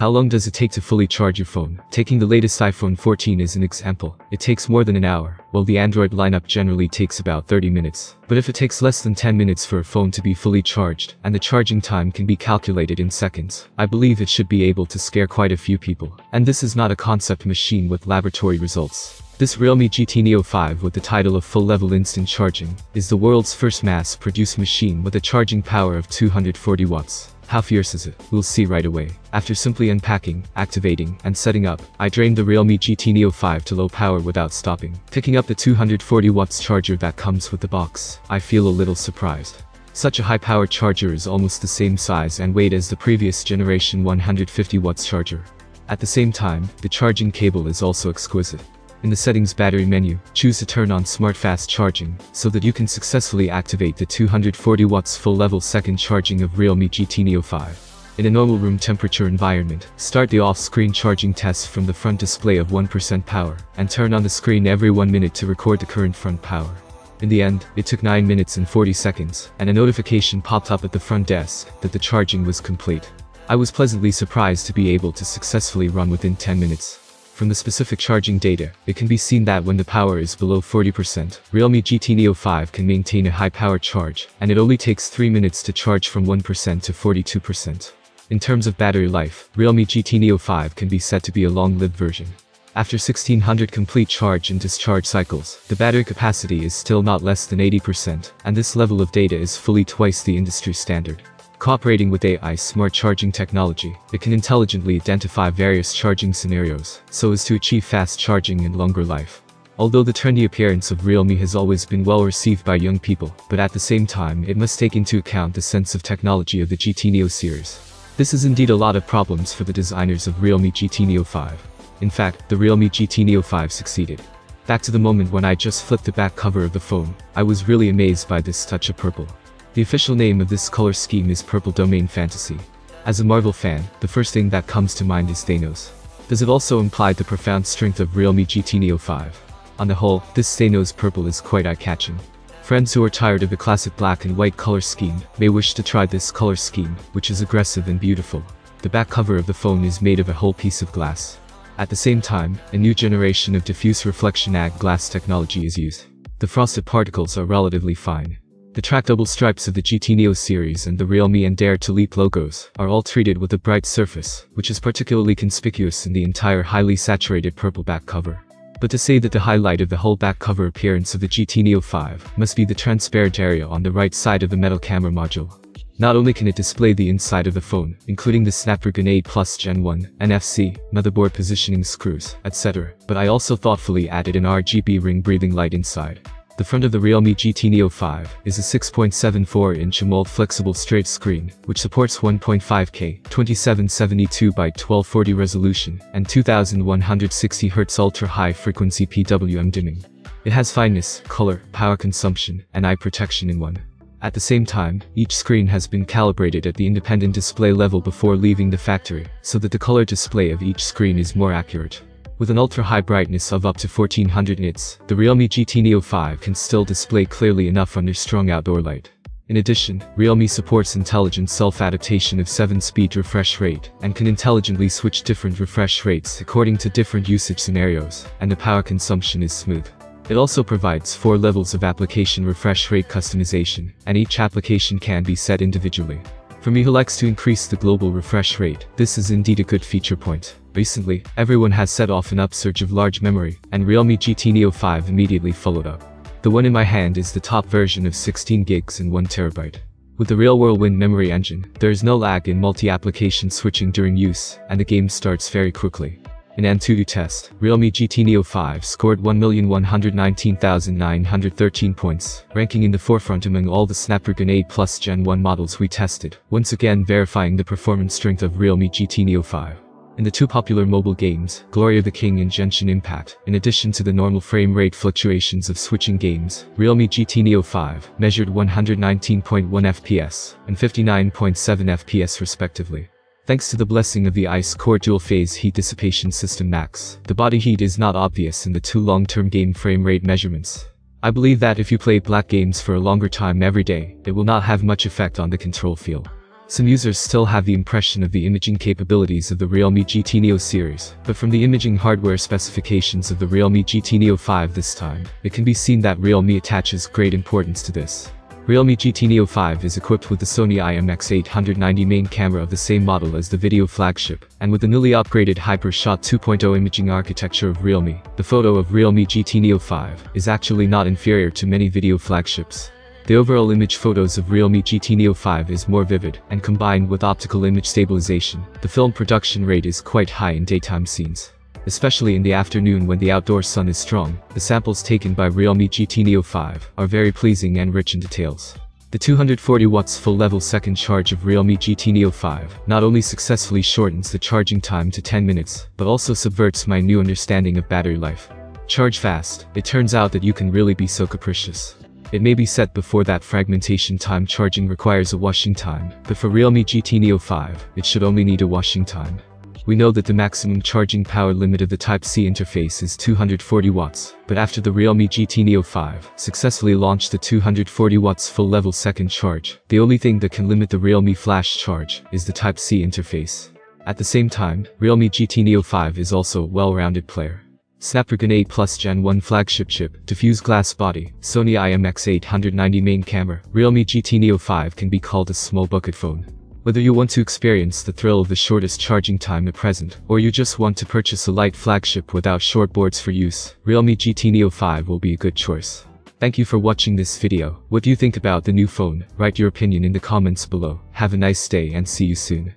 How long does it take to fully charge your phone? Taking the latest iPhone 14 as an example, it takes more than an hour, while the Android lineup generally takes about 30 minutes. But if it takes less than 10 minutes for a phone to be fully charged, and the charging time can be calculated in seconds, I believe it should be able to scare quite a few people. And this is not a concept machine with laboratory results. This Realme GT Neo 5 with the title of full-level instant charging is the world's first mass-produced machine with a charging power of 240 watts. How fierce is it? We'll see right away. After simply unpacking, activating, and setting up, I drained the Realme GT Neo 5 to low power without stopping. Picking up the 240 watts charger that comes with the box, I feel a little surprised. Such a high-power charger is almost the same size and weight as the previous generation 150 watts charger. At the same time, the charging cable is also exquisite. In the settings battery menu, choose to turn on smart fast charging, so that you can successfully activate the 240 watts full level second charging of Realme GT Neo 5. In a normal room temperature environment, start the off-screen charging test from the front display of 1% power, and turn on the screen every 1 minute to record the current front power. In the end, it took 9 minutes and 40 seconds, and a notification popped up at the front desk that the charging was complete. I was pleasantly surprised to be able to successfully run within 10 minutes. From the specific charging data, it can be seen that when the power is below 40%, Realme GT Neo 5 can maintain a high power charge, and it only takes 3 minutes to charge from 1% to 42%. In terms of battery life, Realme GT Neo 5 can be said to be a long-lived version. After 1600 complete charge and discharge cycles, the battery capacity is still not less than 80%, and this level of data is fully twice the industry standard. Cooperating with AI's smart charging technology, it can intelligently identify various charging scenarios, so as to achieve fast charging and longer life. Although the trendy appearance of Realme has always been well received by young people, but at the same time it must take into account the sense of technology of the GT Neo series. This is indeed a lot of problems for the designers of Realme GT Neo 5. In fact, the Realme GT Neo 5 succeeded. Back to the moment when I just flipped the back cover of the phone, I was really amazed by this touch of purple. The official name of this color scheme is Purple Domain Fantasy. As a Marvel fan, the first thing that comes to mind is Thanos. Does it also imply the profound strength of Realme GT Neo 5? On the whole, this Thanos purple is quite eye-catching. Friends who are tired of the classic black and white color scheme may wish to try this color scheme, which is aggressive and beautiful. The back cover of the phone is made of a whole piece of glass. At the same time, a new generation of diffuse reflection AG glass technology is used. The frosted particles are relatively fine. The trackable stripes of the GT Neo series and the Realme and Dare to Leap logos are all treated with a bright surface, which is particularly conspicuous in the entire highly saturated purple back cover. But to say that the highlight of the whole back cover appearance of the GT Neo 5 must be the transparent area on the right side of the metal camera module. Not only can it display the inside of the phone, including the Snapdragon 8+ Gen 1, NFC, motherboard positioning screws, etc., but I also thoughtfully added an RGB ring-breathing light inside. The front of the Realme GT Neo 5 is a 6.74-inch AMOLED flexible straight screen, which supports 1.5K, 2772x1240 resolution, and 2160Hz ultra-high frequency PWM dimming. It has fineness, color, power consumption, and eye protection in one. At the same time, each screen has been calibrated at the independent display level before leaving the factory, so that the color display of each screen is more accurate. With an ultra-high brightness of up to 1400 nits, the Realme GT Neo 5 can still display clearly enough under strong outdoor light. In addition, Realme supports intelligent self-adaptation of 7-speed refresh rate, and can intelligently switch different refresh rates according to different usage scenarios, and the power consumption is smooth. It also provides 4 levels of application refresh rate customization, and each application can be set individually. For me who likes to increase the global refresh rate, this is indeed a good feature point. Recently, everyone has set off an upsurge of large memory, and Realme GT Neo 5 immediately followed up. The one in my hand is the top version of 16 gigs and 1TB. With the Real World Wind memory engine, there is no lag in multi-application switching during use, and the game starts very quickly. In AnTuTu test, Realme GT Neo 5 scored 1,119,913 points, ranking in the forefront among all the Snapdragon 8+ Gen 1 models we tested, once again verifying the performance strength of Realme GT Neo 5. In the two popular mobile games, Glory of the King and Genshin Impact, in addition to the normal frame rate fluctuations of switching games, Realme GT Neo 5 measured 119.1 FPS and 59.7 FPS respectively. Thanks to the blessing of the ICE Core Dual Phase Heat Dissipation System Max, the body heat is not obvious in the two long-term game frame rate measurements. I believe that if you play black games for a longer time every day, it will not have much effect on the control feel. Some users still have the impression of the imaging capabilities of the Realme GT Neo series, but from the imaging hardware specifications of the Realme GT Neo 5 this time, it can be seen that Realme attaches great importance to this. Realme GT Neo 5 is equipped with the Sony IMX890 main camera of the same model as the video flagship, and with the newly upgraded HyperShot 2.0 imaging architecture of Realme, the photo of Realme GT Neo 5 is actually not inferior to many video flagships. The overall image photos of Realme GT Neo 5 is more vivid, and combined with optical image stabilization, the film production rate is quite high in daytime scenes. Especially in the afternoon when the outdoor sun is strong, the samples taken by Realme GT Neo 5 are very pleasing and rich in details. The 240 watts full-level second charge of Realme GT Neo 5 not only successfully shortens the charging time to 10 minutes, but also subverts my new understanding of battery life. Charge fast, it turns out that you can really be so capricious. It may be said before that fragmentation time charging requires a washing time, but for Realme GT Neo 5, it should only need a washing time. We know that the maximum charging power limit of the Type-C interface is 240 watts, but after the Realme GT Neo 5 successfully launched the 240 watts full-level second charge, the only thing that can limit the Realme flash charge is the Type-C interface. At the same time, Realme GT Neo 5 is also a well-rounded player. Snapdragon 8+ Gen 1 flagship chip, diffuse glass body, Sony IMX890 main camera, Realme GT Neo 5 can be called a small bucket phone. Whether you want to experience the thrill of the shortest charging time at present, or you just want to purchase a light flagship without short boards for use, Realme GT Neo 5 will be a good choice. Thank you for watching this video. What do you think about the new phone? Write your opinion in the comments below. Have a nice day and see you soon.